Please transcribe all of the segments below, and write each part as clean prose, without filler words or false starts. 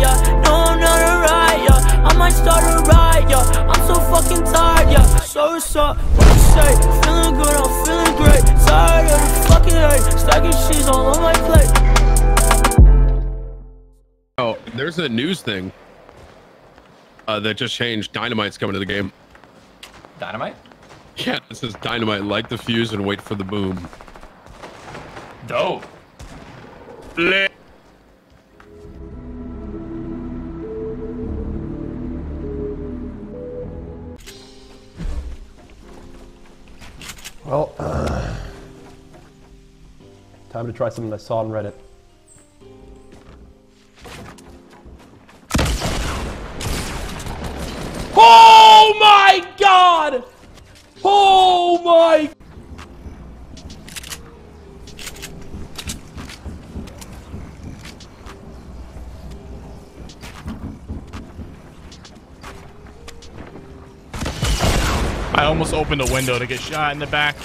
yeah. No, I'm not alright, yeah. I might start a riot, yeah. I'm so fucking tired, yeah. So what's up, what you say? Feeling good, I'm feeling great. Tired of the fucking hate, stacking cheese all on my plate. Oh, there's a news thing that just changed. Dynamite's coming to the game. Dynamite? Yeah, this is Dynamite. Light the fuse and wait for the boom. Dope. Well, time to try something I saw on Reddit. Oh my God! Oh my! I almost opened a window to get shot in the back.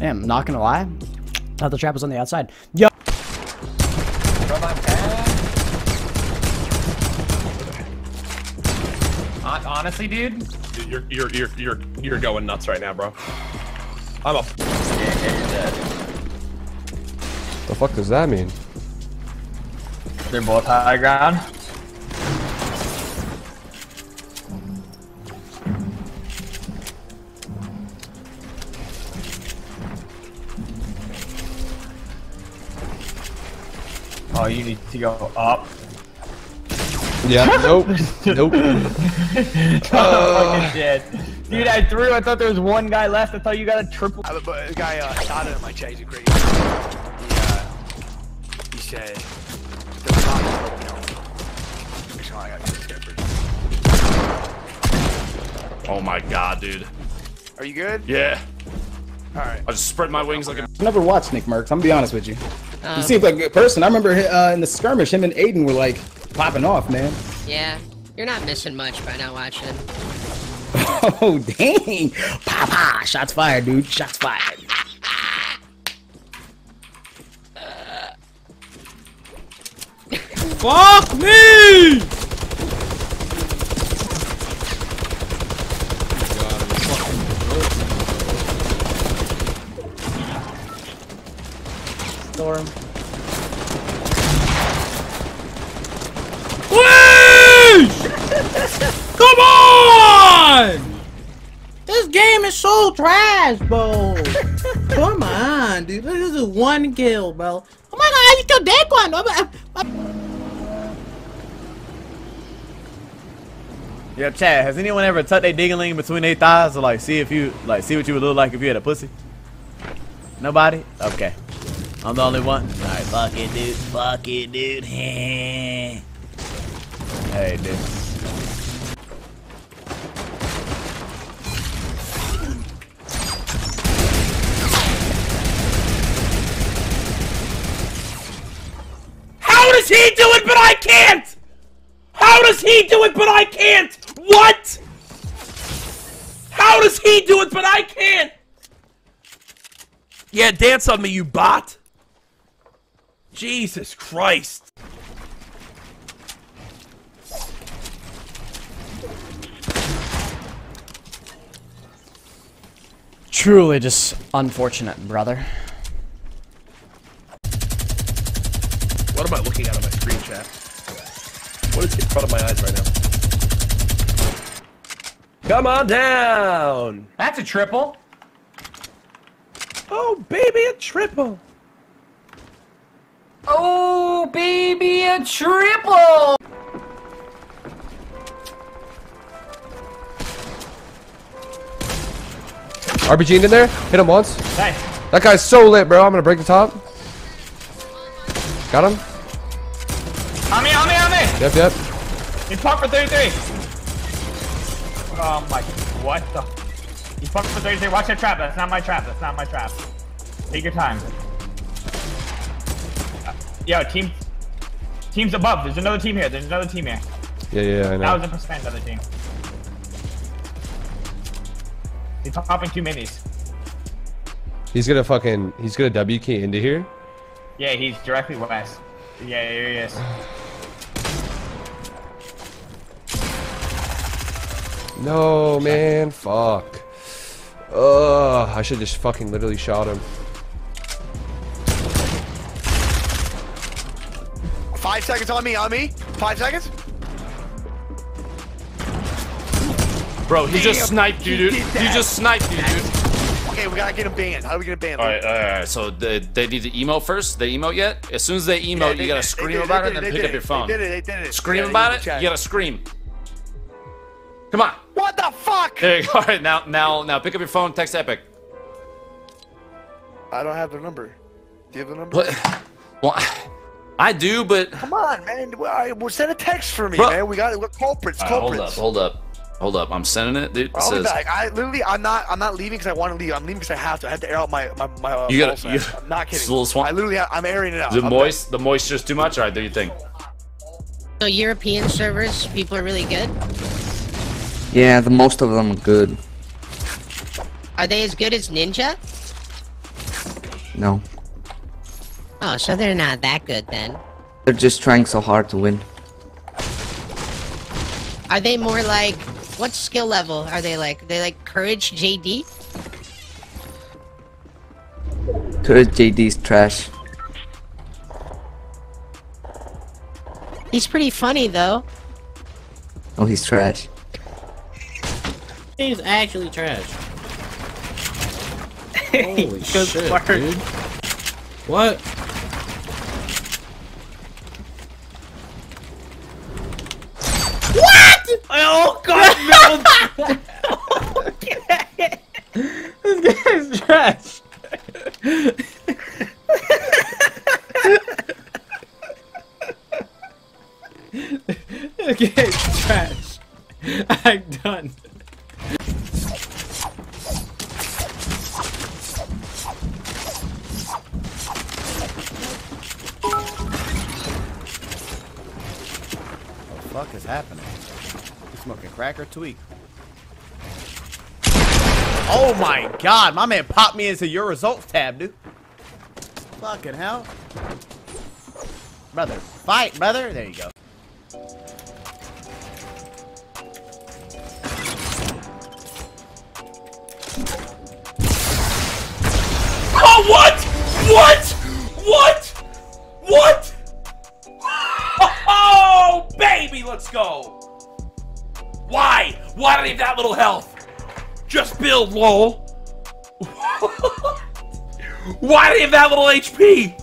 Damn, not gonna lie, thought the trap was on the outside. Yo! Honestly, dude, you're going nuts right now, bro. I'm a. Yeah, you're dead. The fuck does that mean? They're both high ground. Oh, you need to go up. Yeah, nope. Nope. Fucking dead. Dude, I threw. I thought there was one guy left. I thought you got a triple. But the guy shot at my chase. He said, the top. Oh my God, dude. Are you good? Yeah. Alright. I just spread my wings like a. I've never watched Nick Mercs, I'm gonna be honest with you. He seems like a good person. I remember in the skirmish, him and Aiden were like popping off, man. Yeah, you're not missing much by not watching. Oh, dang. Papa, shots fired, dude. Shots fired. Fuck me! Storm. Please! Come on! This game is so trash, bro. Come on, dude. This is one kill, bro. Oh my God, you killed Daquan. Yeah, Chad. Has anyone ever tucked their ding-a-ling between their thighs to like see if you like see what you would look like if you had a pussy? Nobody? Okay. I'm the only one. Alright, fuck it, dude. Fuck it, dude. Hey, dude. How does he do it, but I can't? How does he do it, but I can't? What? How does he do it, but I can't? Yeah, dance on me, you bot. Jesus Christ. Truly just unfortunate, brother. What am I looking at on my screen, chat? What is in front of my eyes right now? Come on down! That's a triple! Oh, baby, a triple! Oh, baby, a triple! RBG in there. Hit him once. Nice. That guy's so lit, bro. I'm gonna break the top. Got him. On me. Yep. He popped for 33. Oh my, what the? He popped for 33. Watch that trap. That's not my trap. Take your time. Yo, team's above. There's another team here. Yeah, I know. 1000% other team. He's popping two minis. He's gonna WK into here. Yeah, he's directly west. Yeah, here he is. No, man, fuck. Ugh, I should just fucking literally shot him. 5 seconds on me. 5 seconds. Bro, he just sniped you, dude. Okay, we gotta get him banned. How do we get him banned? All right. So they need to emote first. They emote yet? As soon as they emote, you gotta scream about it and then pick up your phone. They did it. Scream about it. You gotta scream. Come on. What the fuck? There you go. All right, now pick up your phone. Text Epic. I don't have their number. Do you have the number? What? Well, I do, but come on, man. Well, send a text for me, man. We got culprits. Right, hold up. Hold up, I'm sending it, dude. I'll be back. I'm not leaving because I want to leave. I'm leaving because I have to air out my you gotta, I'm not kidding. It's a little swamp. I'm airing it out. The moisture's too much? All right, do you think? So European servers, people are really good? Yeah, the most of them are good. Are they as good as Ninja? No. Oh, so they're not that good then. They're just trying so hard to win. Are they more like... What skill level are they like? They like Courage JD? Courage JD's trash. He's pretty funny though. Oh, he's trash. He's actually trash. Holy shit, dude. What? Oh god, no! This guy's trash. This guy's trash. I'm done. What the fuck is happening? Smoking crack or tweak. Oh my god, my man popped me into your results tab, dude. Fucking hell. Brother, fight, brother. There you go. Oh, what? What? Oh, baby, let's go. Why? Why do I have that little health? Just build, lol. Why do I have that little HP?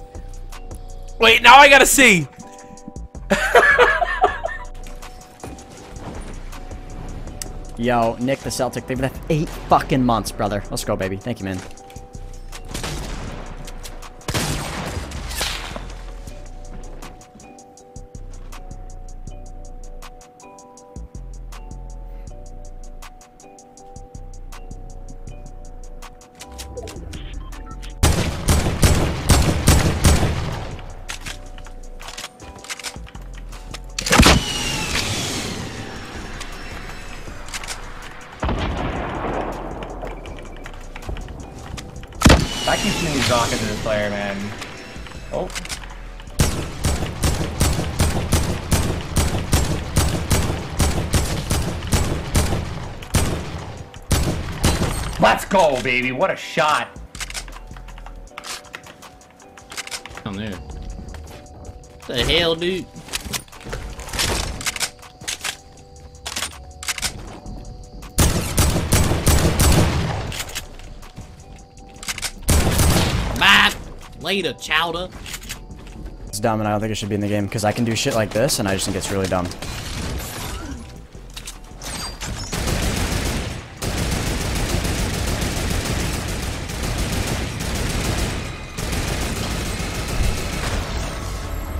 Wait, now I gotta see. Yo, Nick the Celtic, they've been at 8 fucking months, brother. Let's go, baby. Thank you, man. I keep seeing Zocka to this player, man. Oh. Let's go, baby. What a shot. I'm there. The hell, dude? Bye! Later, chowder. It's dumb and I don't think it should be in the game because I can do shit like this and I just think it's really dumb.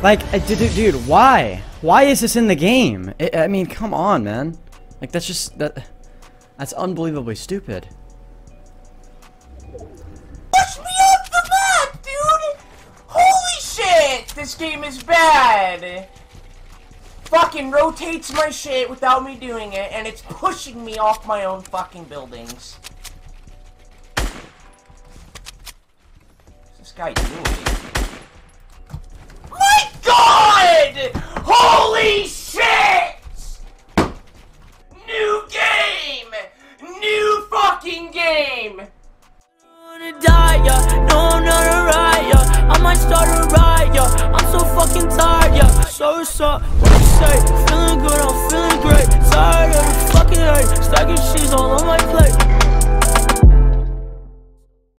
Like, dude, why? Why is this in the game? I mean, come on, man. Like, that's just... That's unbelievably stupid. Push me off the map, dude! Holy shit! This game is bad! Fucking rotates my shit without me doing it, and it's pushing me off my own fucking buildings. What's this guy doing? God! Holy shit! New game! New fucking game! I might start a riot. I'm so fucking tired, yeah. So, what do you say?